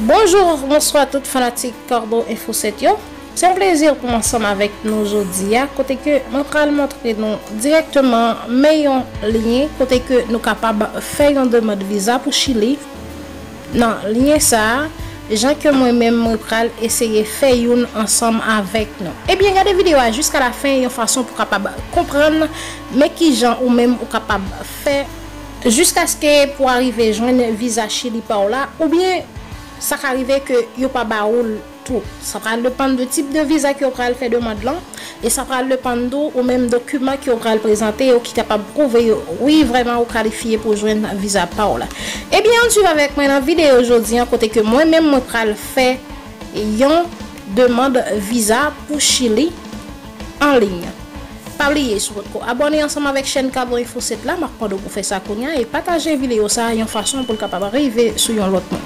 Bonjour, bonsoir à toutes fanatiques Cordon Info 7. C'est un plaisir pour ensemble avec nous aujourd'hui. Côté que nous allons montrer directement meilleur lien côté que nous sommes capables de faire une demande de visa pour Chili. Non, lien ça, gens que moi-même nous allons essayer de faire une ensemble avec nous. Et bien, regardez la vidéo jusqu'à la fin, une façon pour capable comprendre mais qui gens ou même capable faire jusqu'à ce que pour arriver joindre visa Chili par là ou bien ça arrive que yo pas baoul tout. Ça va dépendre du type de visa que vous allez faire demande là et ça va dépendre ou même document que vous allez présenter ou qui capable prouver oui vraiment ou qualifié pour joindre visa par là. Et bien on suit avec moi dans vidéo aujourd'hui en côté que moi même moi vais faire une demande visa pour Chili en ligne. Pas oublier sur votre abonner ensemble avec chaîne Cordon Info 7 là marquant pour faire ça et partager vidéo ça en façon pour capable arriver sur un autre monde.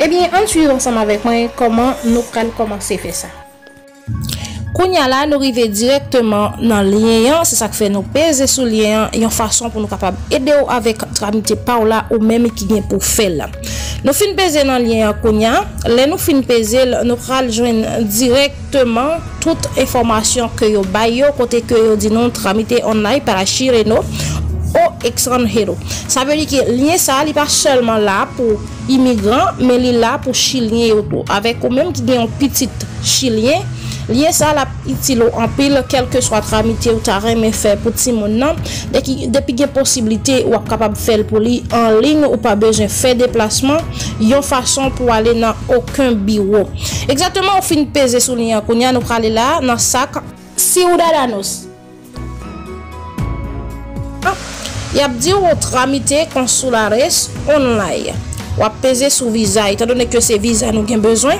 Et bien on suit ensemble avec moi comment nous allons commencer faire ça. Kounya là nous arriver directement dans lien, c'est ça que fait nous peser sur lien en façon pour nous capable aider avec tramiter Paula ou même qui vient pour faire là. Nous fin peser dans lien Kounya, là nous fin peser nous allons joindre directement toute information que yo bail yo côté que yo dit non tramiter online par la Chireno au étranger. Ça veut dire que lien ça il pas seulement là pour immigrants mais il là pour chiliens autour avec ou même qui gagne un petit chilien. Lié ça la utile en pile quel que soit tramité ou ta mais fait pour ti mon nom depuis qu'il y a possibilité ou capable faire pour lui en ligne ou pas besoin faire déplacement yon façon pour aller dans aucun bureau exactement on fin peser sur lien qu'on y a nous aller là dans sac Ciudadanos y a dit ou tramité consulares online ou à peser sur visa étant donné que ces visa nous gain besoin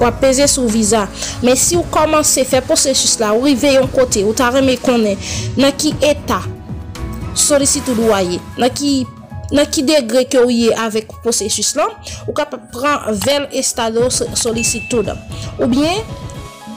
ou à peser sur visa mais si vous commencez faire processus là ou arrivez en côté ou ta remet connaît dans qui état sollicite loyer dans qui degré que vous y avec processus là ou capable prendre vers estado sollicite ou bien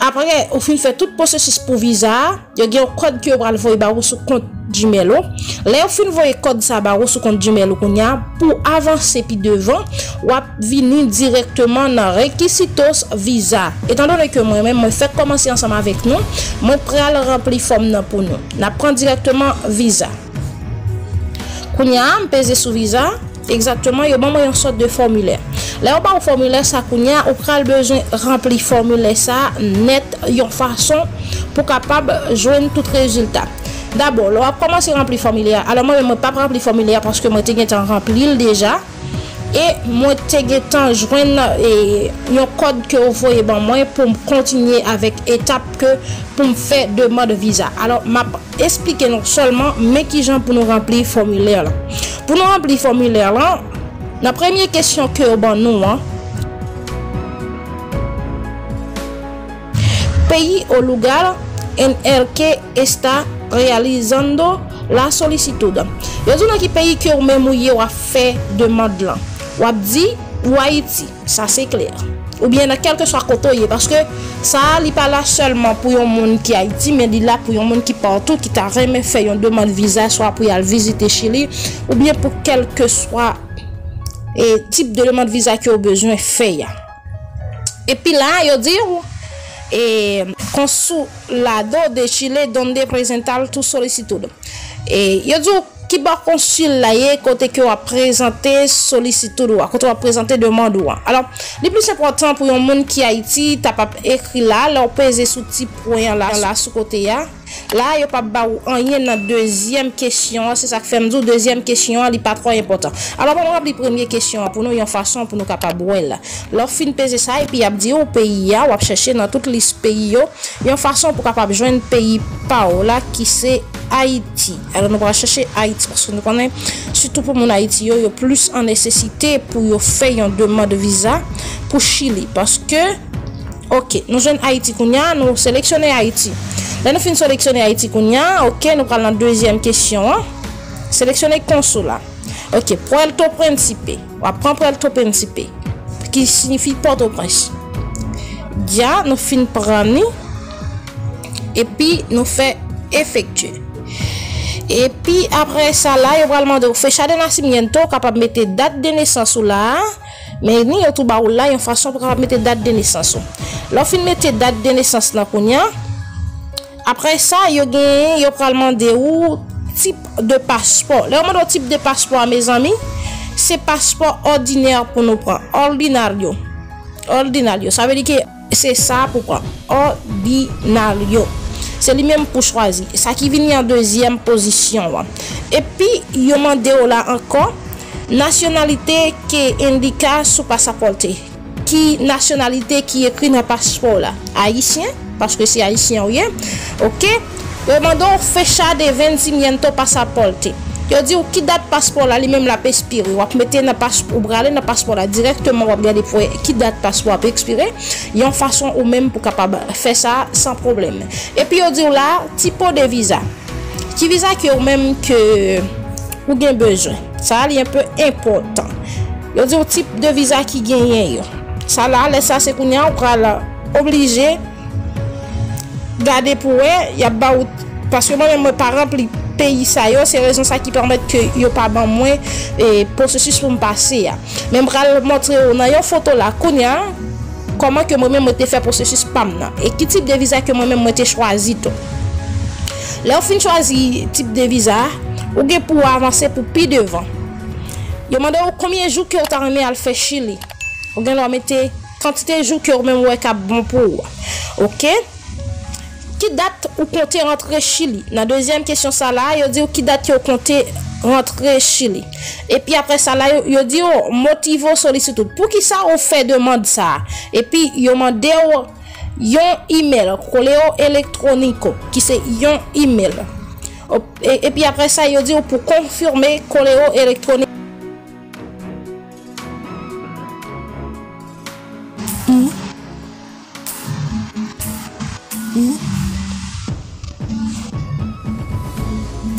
après au fin fait tout processus pour visa il y a un code que vous allez voir sur compte Gmail là au fin voyez code ça barre sur compte Gmail qu'on a pour avancer puis devant ou venir directement dans requisitos visa étant donné que moi même moi fait commencer ensemble avec nous moi prêt à remplir forme pour nous n'a prend directement visa qu'on a peser sur visa exactement il y a une sorte de formulaire là on va au formulaire ça qu'on a on prend besoin remplir formulaire ça net une façon pour capable joindre tout résultat. D'abord, on va commencer à remplir le formulaire. Alors, moi, je ne vais pas remplir le formulaire parce que moi, je vais remplir déjà. Et moi, je vais joindre le code que vous voyez pour continuer avec l'étape pour me faire demande visa. Alors, je vais expliquer non seulement, mais qui gens pour nous remplir le formulaire. Pour nous remplir le formulaire, la première question que nous avons, pays au lugar en el que está réalisando la sollicitude. Yo di nan ki pays que ou même ou a fait demande là. Ou a dit ou Haïti, ça c'est clair. Ou bien dans quelque soit côté parce que ça li pas là seulement pour yon monde qui Haïti mais li là pour yon monde qui partout qui t'a jamais fait une demande visa soit pour aller visiter Chili ou bien pour quelque soit et type de demande visa que ou besoin faire. Et puis là yo dit et consulado de Chile donde presentar tout sollicitude et yo dou ki ba consul la ye côté que a présenté sollicitude ou quand on a présenté demande ou alors le plus important pour un monde qui Haïti t'a pas écrit là leur peser sous petit point là sous côté là là yo pas ba rien dans deuxième question c'est ça que fait me dire deuxième question li pas trop important alors on remplit première question pour nous une façon pour nous capable là leur fin peser ça et puis y a dit au pays ou a chercher dans toute liste pays une façon pour capable joindre pays Paola qui c'est Haïti. Alors nous va chercher Haïti parce que nous connaissons surtout pour mon Haïti yo plus en nécessité pour yo faire une demande de visa pour Chili parce que OK nous joindre Haïti kounya nous sélectionner Haïti. Là, nous finissons de sélectionner Haïti. Ok, nous prenons la deuxième question. Sélectionner consulat. Ok, Port-au-Prince. On va prendre Port-au-Prince. Qui signifie Port-au-Prince. Déjà, nous finissons de prendre. Et puis, nous faisons effectuer. Et puis, après ça, là, on va demander au fait chadena cimiento capable de mettre date de naissance là. mais ni tout ba ou là une façon pour mettre date de naissance. Lorsqu'il mettait date de naissance là konya, après ça yo gagne yo pral mandé ou type de passeport. Le mode type de passeport mes amis, c'est passeport ordinaire pour nous prendre. Ordinario. Ordinario, ça veut dire que c'est ça pour prendre. Ordinario. C'est lui-même pour choisir. Ça qui vient en deuxième position. Là. Et puis, il y a là encore nationalité qui indique sous passeport. Qui nationalité qui écrit dans le passeport là. Haïtien, parce que c'est haïtien ou rien. Ok. Il demande un fecha de 26 000 passeport. Il dit qui date passeport là, lui-même la peut expirer. Vous mettez dans passeport, vous allez dans passeport là directement, vous regardez pour qui date passeport peut expirer. Il y a une façon ou même pour capable faire ça sans problème. Et puis il dit là type de visa. Qui visa que ou même que vous avez besoin. Ça c'est un peu important. Il dit type de visa qui gagne. Ça là, ça c'est qu'on est obligé garder pour il y a parce que moi même mes parents pays ça yo c'est raison ça qui permet que yo pas ban moins et processus pour me passer même pral montrer dans une photo là konya comment que moi même me fait processus pam là et qui type de visa que moi même me choisi to là on fin choisi type de visa ou bien pour avancer pour plus devant yo demande combien jours que tu as remis à faire Chili ou bien on mettait quantité jours que même ouais cap bon pour OK. Qui date ou comptez rentrer Chili? La deuxième question, ça là, il dit qui date ou comptez rentrer Chili? Et puis après ça là, il dit motive sollicitude. Pour qui ça on fait demande ça? Et puis il demande un email, coléo électronique, qui c'est un email. Et puis après ça, il dit pour confirmer coléo électronique.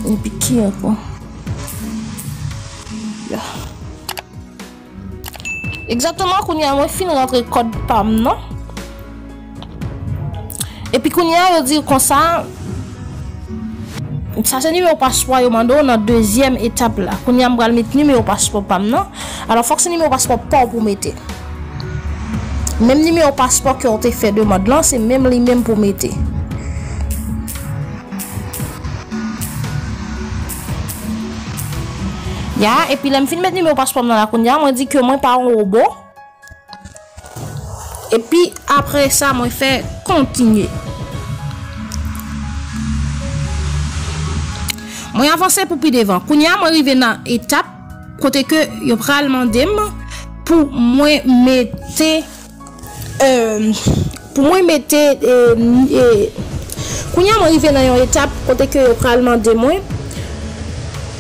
Et puis qui est quoi? Yeah. Exactement, qu'on y a un fin rentrer code PAM, non? Et puis qu'on y a dire comme ça, ça c'est numéro passeport, il m'a donné la deuxième étape là. Qu'on y a mettre numéro passeport PAM, non? Alors faut que ce numéro passeport PAM pour mettre. Même numéro passeport qui ont été fait demande là, c'est même les mêmes pour mettre. Yeah, et puis là, je vais mettre numéro passeport dans la condia. Je dis que moi pas un robot. Et puis après ça, je fais continuer. Je avance pour plus devant. Condia, je arrive dans étape côté que je prends demander pour moi mettre Condia, je arrive dans une étape côté que je prends demander moi.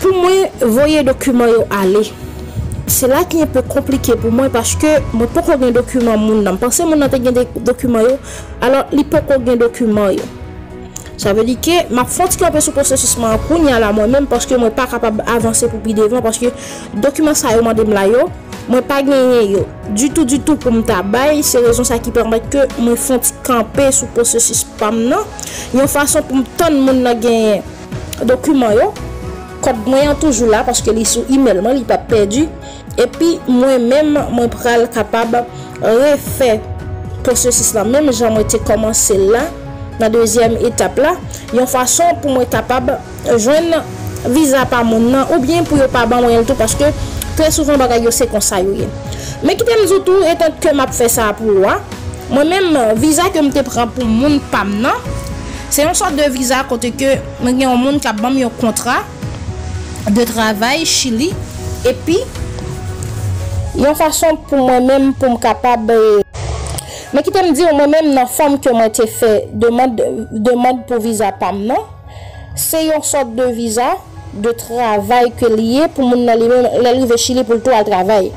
Pour moi, voyez document aller. C'est là qui est un peu compliqué pour moi parce que moi pas qu'on document mon nom. Pensez mon n'était des documents alors il pas qu'on document yo. Ça veut dire que ma faute qui un peu ce processus moi là moi-même parce que moi pas capable avancer pour plus devant parce que document ça yo mandé là yo, moi pas gagné yo. Du tout pour me tabaille, c'est raison ça qui permet que moi font camper ce processus pam non. Il y a une façon pour me tendre mon là gagner document yo. Code moyen toujours là parce que les sous email moi il pas perdu et puis moi même moi pral capable refaire processus là même j'en été commencé là la deuxième étape là il y a une façon pour moi capable joindre visa par mon nom ou bien pour pas ban moyen tout parce que très souvent bagaille c'est comme ça mais qui t'aime surtout étant que m'a fait ça pour moi même visa que me te prend pour mon pam non c'est une sorte de visa côté que moi gagne un monde qui a ban un contrat de travail Chili et puis il y a une façon pour moi-même pour me capable mais qui t'aime dire moi-même la forme que moi t'ai fait demande pour visa PAM non c'est une sorte de visa de travail que lié pour mon arriver Chili pour tout à travail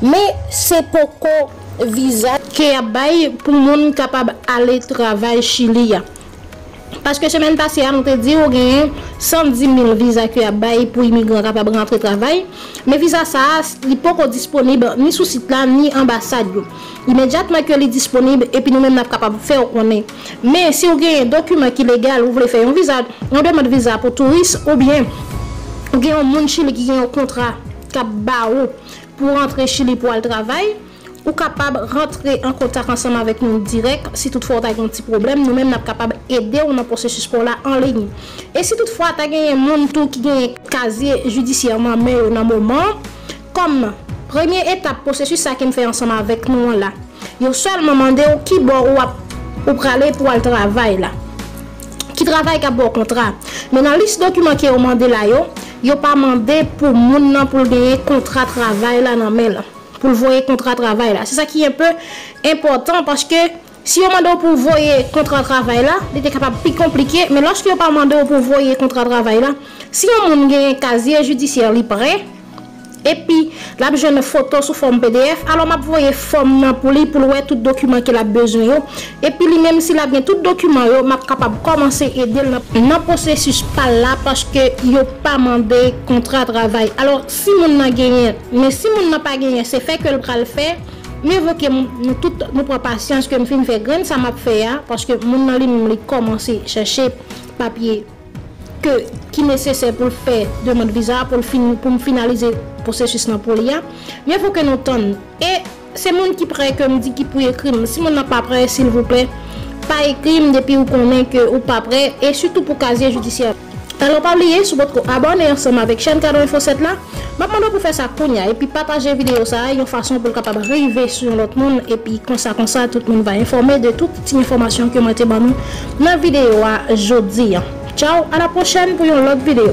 mais c'est pourquoi visa qui a bail pour mon capable aller travail Chili parce que semaine passée on te dit on gagne 110 000 visas qui a bail pour immigrants capable rentrer travail mais visa ça il pas disponible ni sous site là ni ambassade immédiatement que est disponible et puis nous même capable faire connait mais si on gagne un document qui légal vous voulez faire un visa on demande visa pour touriste ou bien on gagne un monde Chili qui a un contrat cap baou pour rentrer Chili pour le travail ou capable rentrer en contact ensemble avec nous direct. Si toutefois tu as un petit problème, nous mêmes sommes capables d'aider dans le processus pour là en ligne. Et si toutefois tu as un monde qui est casier judiciairement, mais au moment, comme première étape processus ça qui fait ensemble avec nous là, il seulement demander qui bon ou pour aller pour le travail là, qui travaille à bon contrat. Mais dans liste document qui est demandé là yo, il pas demandé pour moun nan pour gagner contrat travail là dans mail. Pour voyer contrat travail là, c'est ça qui est un peu important parce que si on demande pour voyer contrat travail là, c'était capable plus compliqué. Mais lorsque on pas demandé pour voyer contrat travail là, si on gagne un casier judiciaire prêt et puis là j'ai une photo sous forme PDF, alors m'a voyer forme nan pour lui pour voir tout document qu'il a besoin yo. Et puis lui même s'il a bien tout document yo, m'a capable commencer aider dans processus pas là parce que yo pas demandé contrat travail. Alors si mon n'a gagné, mais si mon n'a pas gagné, c'est fait que le bras le faire. Mais vous que nous toutes nous prend patience que me fait graine ça m'a fait parce que mon nan lui commencer chercher papier que qui nécessaire pour faire demande visa pour me finaliser processus nan pour l'IA. Mais faut que nous tonnent et c'est monde qui prêt que me dit qui pour écrire si mon n'a pas prêt s'il vous plaît pas écrire depuis vous connaît que ou pas prêt et surtout pour casier judiciaire. Alors pas oublier sur votre abonner ensemble avec chaîne Cordon Info 7 là. Maintenant pour faire ça kounya et puis partager vidéo ça une façon pour capable arriver sur l'autre monde et puis comme ça tout le monde va informer de toute petite information que moi t'ai ban nous dans vidéo aujourd'hui. Ciao, à la prochaine pour une autre vidéo.